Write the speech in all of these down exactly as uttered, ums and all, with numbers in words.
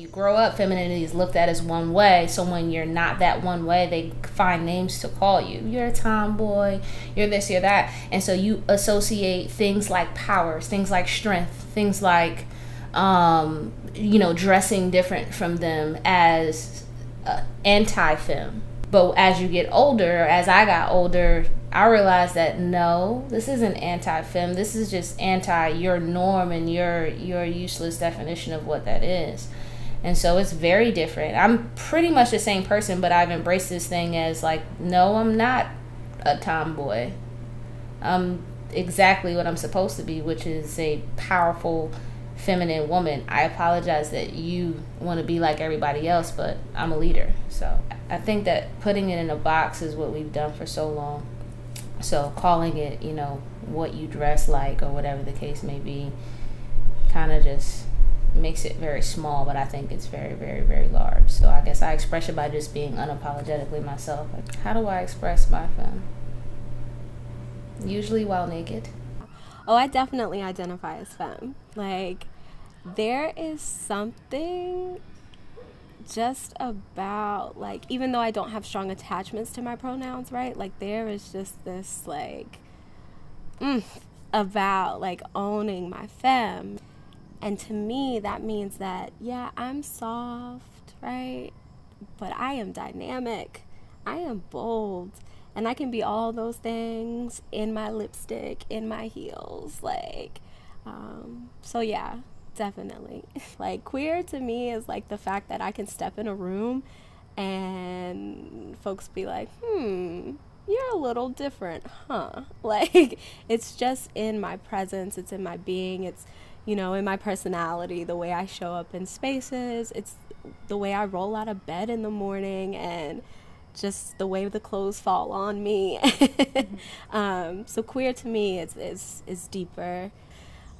you grow up, femininity is looked at as one way. So when you're not that one way, they find names to call you. You're a tomboy, you're this, you're that. And so you associate things like powers, things like strength, things like, um, you know, dressing different from them as uh, anti-femme. But as you get older, as I got older, I realized that no, this isn't anti-femme. This is just anti your norm and your your useless definition of what that is. And so it's very different. I'm pretty much the same person, but I've embraced this thing as like, no, I'm not a tomboy. I'm exactly what I'm supposed to be, which is a powerful feminine woman. I apologize that you want to be like everybody else, but I'm a leader. So I think that putting it in a box is what we've done for so long. So calling it, you know, what you dress like or whatever the case may be, kind of just makes it very small, but I think it's very, very, very large. So I guess I express it by just being unapologetically myself. Like, how do I express my femme? Usually while naked. Oh, I definitely identify as femme. Like, there is something just about, like, even though I don't have strong attachments to my pronouns, right, like there is just this like mm, about like owning my femme. And to me that means that, yeah, I'm soft, right, but I am dynamic, I am bold, and I can be all those things in my lipstick, in my heels, like um, so yeah. Definitely. Like, queer to me is like the fact that I can step in a room and folks be like, hmm, you're a little different, huh? Like, it's just in my presence, it's in my being, it's, you know, in my personality, the way I show up in spaces, it's the way I roll out of bed in the morning, and just the way the clothes fall on me. Mm-hmm. um, so queer to me is, is, is deeper.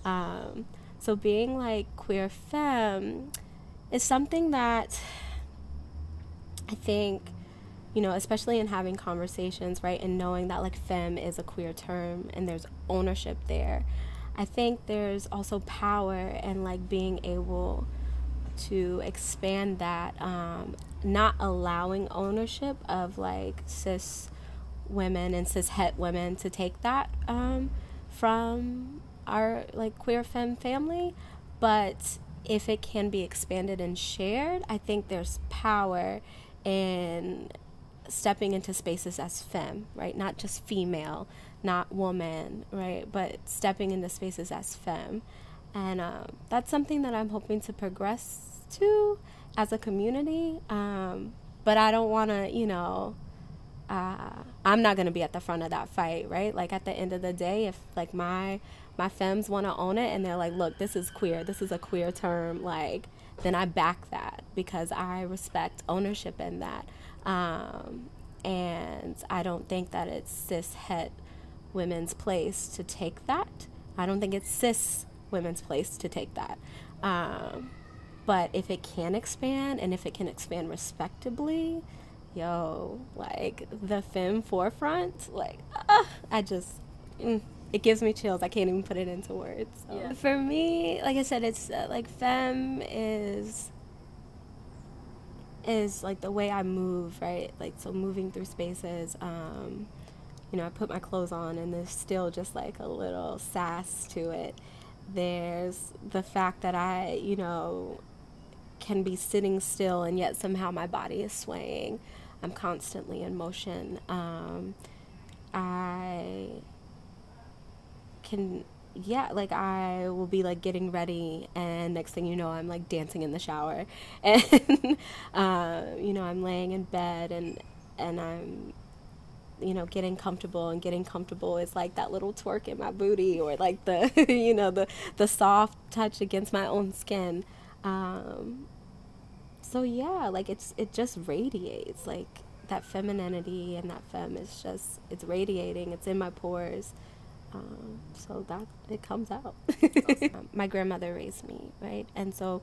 Um, So being like queer femme is something that I think, you know, especially in having conversations, right, and knowing that like femme is a queer term and there's ownership there. I think there's also power and like being able to expand that, um, not allowing ownership of like cis women and cis het women to take that um, from our like queer femme family. But if it can be expanded and shared, I think there's power in stepping into spaces as femme, right, not just female, not woman, right, but stepping into spaces as femme. And um, that's something that I'm hoping to progress to as a community, um, but I don't want to, you know, uh, I'm not going to be at the front of that fight, right? Like, at the end of the day, if like my my femmes want to own it and they're like, look, this is queer, this is a queer term, like, then I back that because I respect ownership in that. Um, and I don't think that it's cis het women's place to take that. I don't think it's cis women's place to take that. Um, but if it can expand, and if it can expand respectably, yo, like the femme forefront, like, uh, I just... Mm. It gives me chills. I can't even put it into words. So. Yeah. For me, like I said, it's uh, like femme is is like the way I move, right? Like, so moving through spaces, um, you know, I put my clothes on and there's still just like a little sass to it. There's the fact that I, you know, can be sitting still and yet somehow my body is swaying. I'm constantly in motion. Um, I... Can, yeah, like I will be like getting ready and next thing you know I'm like dancing in the shower, and uh, you know, I'm laying in bed and and I'm, you know, getting comfortable, and getting comfortable is like that little twerk in my booty, or like the you know, the the soft touch against my own skin. Um, so yeah, like it's it just radiates, like that femininity and that femme is just, it's radiating, it's in my pores. Um, so that it comes out. um, my grandmother raised me, right? And so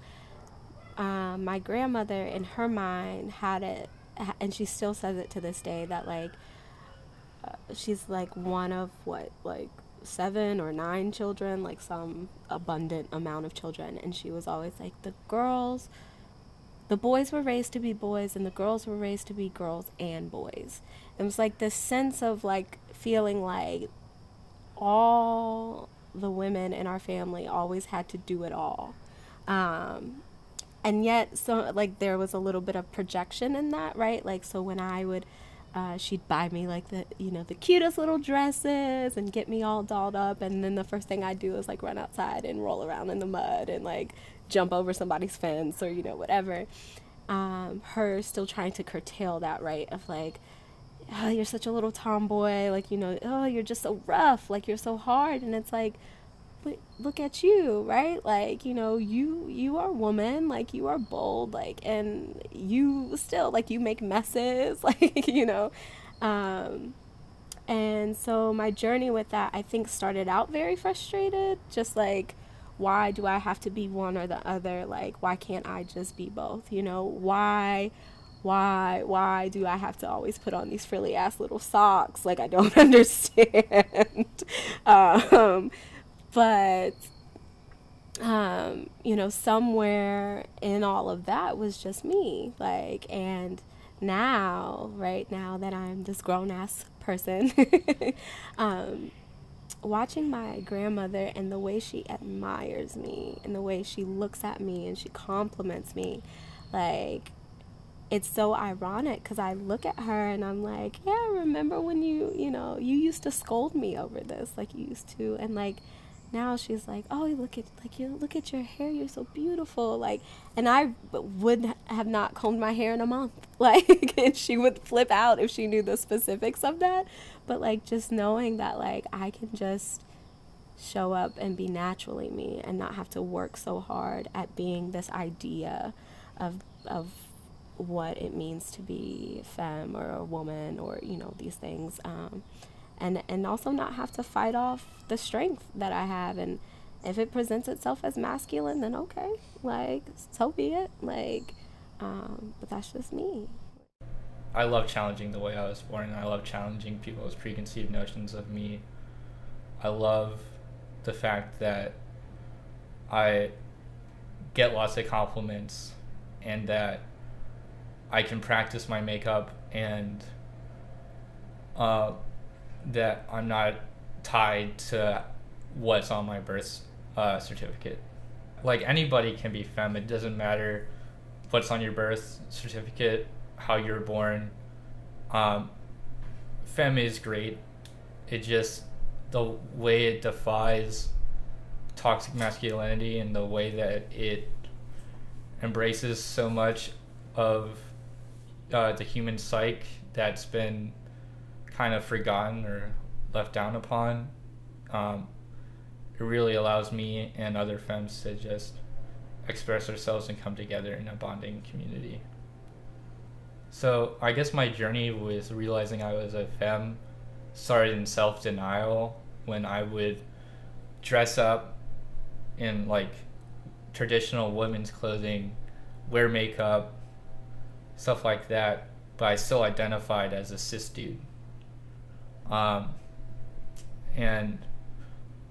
um, my grandmother, in her mind, had it, and she still says it to this day, that like uh, she's like one of what, like seven or nine children, like some abundant amount of children, and she was always like, the girls The boys were raised to be boys and the girls were raised to be girls and boys. It was like this sense of like feeling like all the women in our family always had to do it all. Um, and yet, so like there was a little bit of projection in that, right? Like, so when I would, uh, she'd buy me like the, you know, the cutest little dresses and get me all dolled up. And then the first thing I'd do is like run outside and roll around in the mud and like jump over somebody's fence or, you know, whatever. Um, her still trying to curtail that, right? Of like, oh, you're such a little tomboy, like, you know, oh, you're just so rough, like, you're so hard, and it's like, but look at you, right, like, you know, you, you are a woman, like, you are bold, like, and you still, like, you make messes, like, you know, um, and so my journey with that, I think, started out very frustrated, just, like, why do I have to be one or the other, like, why can't I just be both, you know, why, why, why do I have to always put on these frilly ass little socks? Like, I don't understand. um, but, um, you know, somewhere in all of that was just me. Like, and now, right now that I'm this grown ass person, um, watching my grandmother and the way she admires me and the way she looks at me and she compliments me, like, it's so ironic because I look at her and I'm like, yeah, remember when you, you know, you used to scold me over this, like you used to. And like, now she's like, oh, look at, like, you look at your hair. You're so beautiful. Like, and I would have not combed my hair in a month. Like, and she would flip out if she knew the specifics of that. But like, just knowing that, like, I can just show up and be naturally me and not have to work so hard at being this idea of, of, what it means to be femme or a woman or, you know, these things, um, and and also not have to fight off the strength that I have. And if it presents itself as masculine, then okay, like, so be it, like, um, but that's just me. I love challenging the way I was born, and I love challenging people's preconceived notions of me. I love the fact that I get lots of compliments and that I can practice my makeup, and uh, that I'm not tied to what's on my birth uh, certificate. Like, anybody can be femme. It doesn't matter what's on your birth certificate, how you're born. Um, femme is great. It just, the way it defies toxic masculinity and the way that it embraces so much of Uh, the human psyche that's been kind of forgotten or left down upon. Um, it really allows me and other femmes to just express ourselves and come together in a bonding community. So I guess my journey with realizing I was a femme started in self-denial, when I would dress up in like traditional women's clothing, wear makeup, stuff like that, but I still identified as a cis dude. Um, and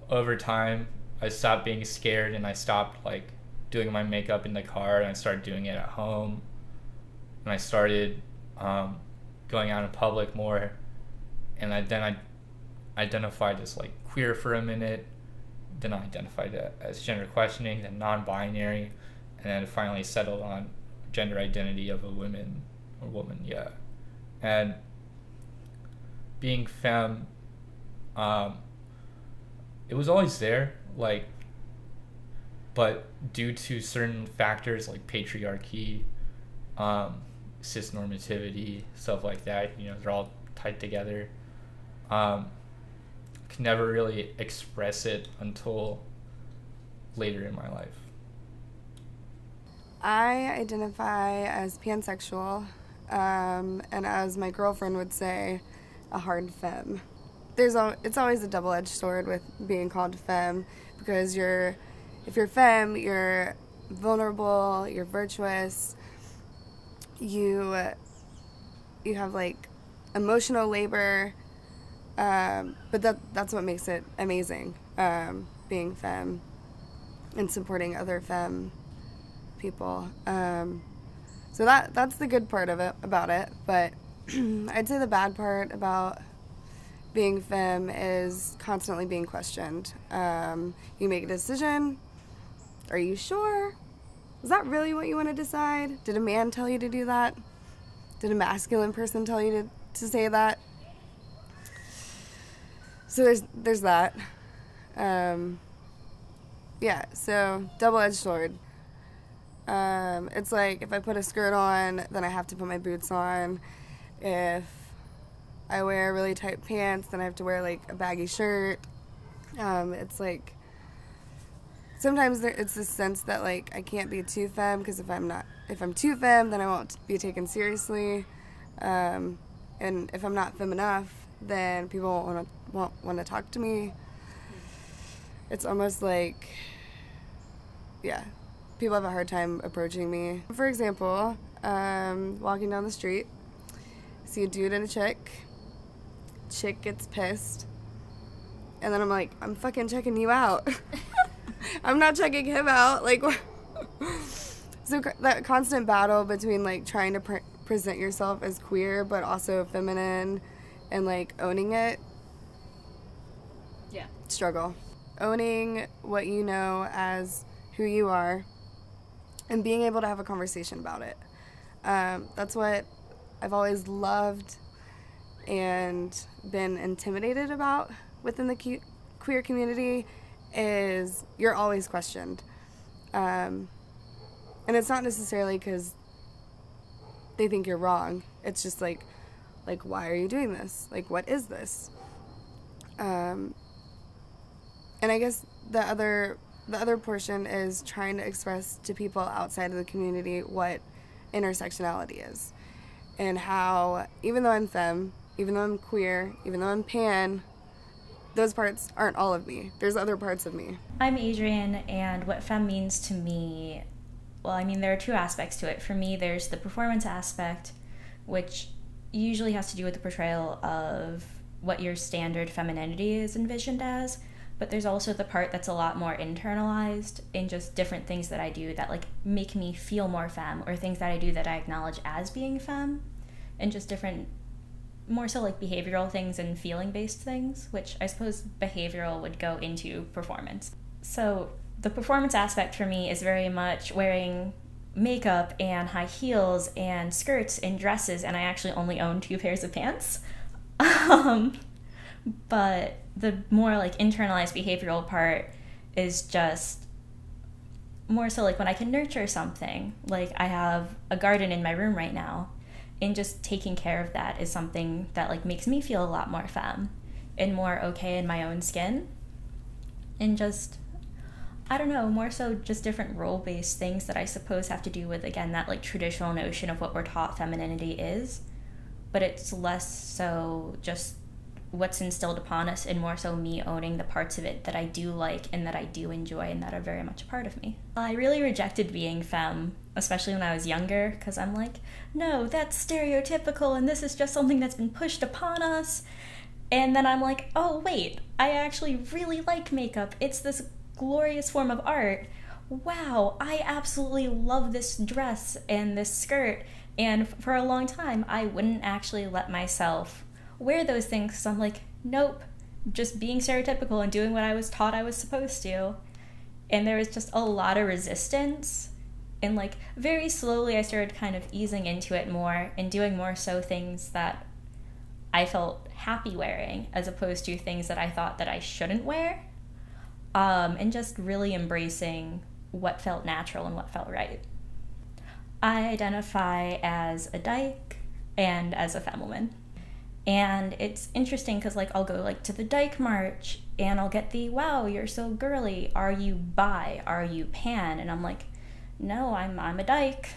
over time, I stopped being scared, and I stopped like doing my makeup in the car, and I started doing it at home. And I started um, going out in public more, and I, then I identified as like queer for a minute, then I identified as gender questioning, then non-binary, and then finally settled on gender identity of a woman or woman, yeah. And being femme, um, it was always there, like, but due to certain factors like patriarchy, um, cis normativity, stuff like that, you know, they're all tied together. Um, could never really express it until later in my life. I identify as pansexual, um, and as my girlfriend would say, a hard femme. There's al it's always a double-edged sword with being called femme, because you're, if you're femme, you're vulnerable, you're virtuous, you you have like emotional labor, um, but that that's what makes it amazing, um, being femme and supporting other femme people. Um, So that that's the good part of it about it. But I'd say the bad part about being femme is constantly being questioned. Um, you make a decision. Are you sure? Is that really what you want to decide? Did a man tell you to do that? Did a masculine person tell you to, to say that? So there's there's that. Um, yeah, so double-edged sword. Um, it's like if I put a skirt on, then I have to put my boots on. If I wear really tight pants, then I have to wear like a baggy shirt. Um, it's like sometimes there, it's this sense that like I can't be too femme, because if I'm not, if I'm too femme, then I won't be taken seriously. Um, and if I'm not femme enough, then people won't want to won't want to talk to me. It's almost like, yeah, people have a hard time approaching me. For example, um, walking down the street, see a dude and a chick, chick gets pissed, and then I'm like, I'm fucking checking you out. I'm not checking him out. Like, so that constant battle between like trying to pre present yourself as queer but also feminine and like owning it. Yeah. Struggle. Owning what you know as who you are and being able to have a conversation about it. Um, that's what I've always loved and been intimidated about within the queer community, is you're always questioned. Um, and it's not necessarily because they think you're wrong. It's just like, like, why are you doing this? Like, what is this? Um, and I guess the other, the other portion is trying to express to people outside of the community what intersectionality is. And how, even though I'm femme, even though I'm queer, even though I'm pan, those parts aren't all of me. There's other parts of me. I'm Adrienne, and what femme means to me, well, I mean, there are two aspects to it. For me, there's the performance aspect, which usually has to do with the portrayal of what your standard femininity is envisioned as, but there's also the part that's a lot more internalized in just different things that I do that like make me feel more femme, or things that I do that I acknowledge as being femme, and just different, more so like behavioral things and feeling-based things, which I suppose behavioral would go into performance. So the performance aspect for me is very much wearing makeup and high heels and skirts and dresses, and I actually only own two pairs of pants. Um, but the more like internalized behavioral part is just more so like when I can nurture something. Like I have a garden in my room right now, and just taking care of that is something that like makes me feel a lot more femme and more okay in my own skin. And just, I don't know, more so just different role-based things that I suppose have to do with, again, that like traditional notion of what we're taught femininity is, but it's less so just what's instilled upon us and more so me owning the parts of it that I do like and that I do enjoy and that are very much a part of me. I really rejected being femme, especially when I was younger, because I'm like, no, that's stereotypical and this is just something that's been pushed upon us. And then I'm like, oh wait, I actually really like makeup. It's this glorious form of art. Wow, I absolutely love this dress and this skirt. And for a long time, I wouldn't actually let myself wear those things, because I'm like, nope, just being stereotypical and doing what I was taught I was supposed to. And there was just a lot of resistance, and like very slowly I started kind of easing into it more and doing more so things that I felt happy wearing as opposed to things that I thought that I shouldn't wear, um, and just really embracing what felt natural and what felt right. I identify as a dyke and as a femme woman. And it's interesting because like I'll go like to the Dyke March and I'll get the, wow, you're so girly, are you bi, are you pan? And I'm like, no, I'm, I'm a dyke.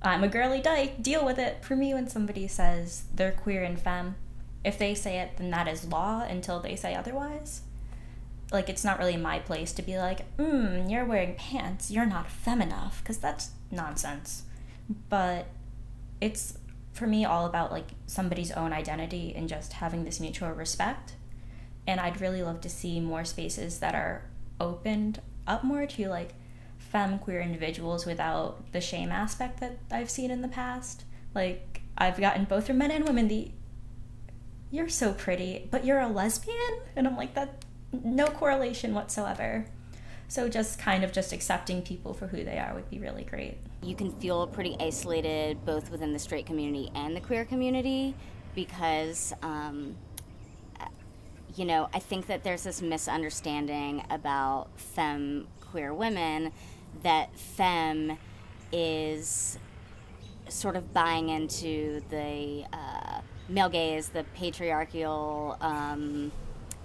I'm a girly dyke, deal with it. For me, when somebody says they're queer and femme, if they say it, then that is law until they say otherwise. Like, it's not really my place to be like, mm, you're wearing pants, you're not femme enough, because that's nonsense. But it's, for me, all about like somebody's own identity and just having this mutual respect. And I'd really love to see more spaces that are opened up more to like femqueer individuals without the shame aspect that I've seen in the past. Like, I've gotten both from men and women the, "You're so pretty, but you're a lesbian?" And I'm like, that, no correlation whatsoever. So just kind of just accepting people for who they are would be really great. You can feel pretty isolated both within the straight community and the queer community because, um, you know, I think that there's this misunderstanding about femme queer women that femme is sort of buying into the uh, male gaze, the patriarchal um,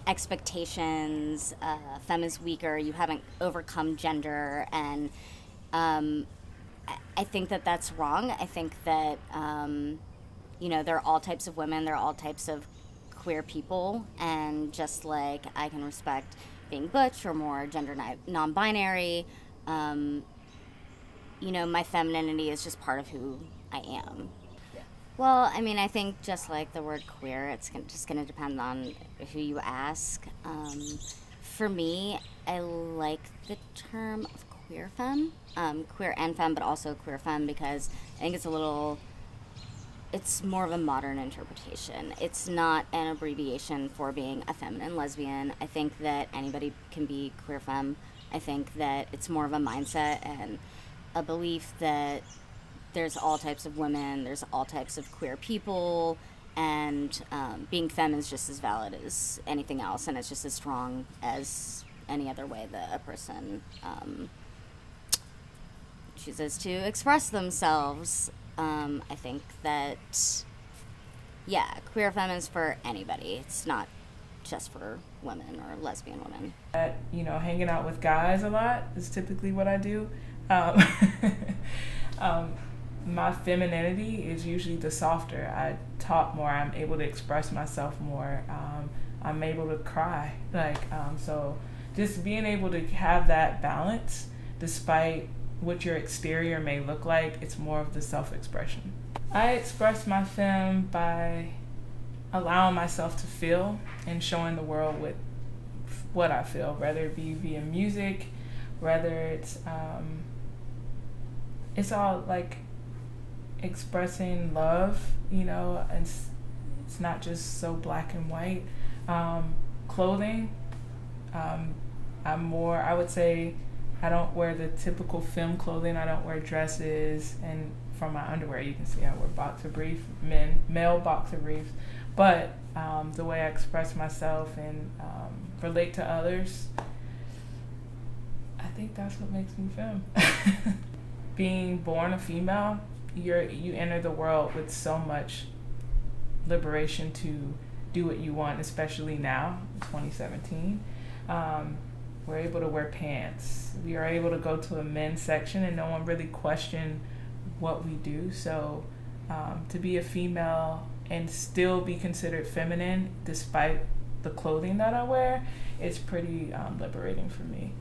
expectations, uh, femme is weaker, you haven't overcome gender, and um, I, I think that that's wrong. I think that, um, you know, there are all types of women, there are all types of queer people, and just like I can respect being butch or more gender non-binary, um, you know, my femininity is just part of who I am. Well, I mean, I think just like the word queer, it's just going to depend on who you ask. Um, for me, I like the term of queer femme, um, queer and femme, but also queer femme, because I think it's a little, it's more of a modern interpretation. It's not an abbreviation for being a feminine lesbian. I think that anybody can be queer femme. I think that it's more of a mindset and a belief that there's all types of women, there's all types of queer people, and um, being femme is just as valid as anything else, and it's just as strong as any other way that a person um, chooses to express themselves. Um, I think that, yeah, queer femme is for anybody. It's not just for women or lesbian women. Uh, you know, hanging out with guys a lot is typically what I do. Um, um, My femininity is usually the softer. I talk more, I'm able to express myself more, um, I'm able to cry. Like, um, so just being able to have that balance, despite what your exterior may look like, it's more of the self-expression. I express my femme by allowing myself to feel and showing the world with what I feel, whether it be via music, whether it's, um, it's all like, expressing love, you know, and it's, it's not just so black and white. Um, clothing, um, I'm more, I would say, I don't wear the typical femme clothing. I don't wear dresses, and from my underwear, you can see I wear boxer briefs, men, male boxer briefs. But um, the way I express myself and um, relate to others, I think that's what makes me femme. Being born a female, You're, you enter the world with so much liberation to do what you want, especially now, twenty seventeen. Um, we're able to wear pants. We are able to go to a men's section and no one really questioned what we do. So um, to be a female and still be considered feminine despite the clothing that I wear, it's pretty um, liberating for me.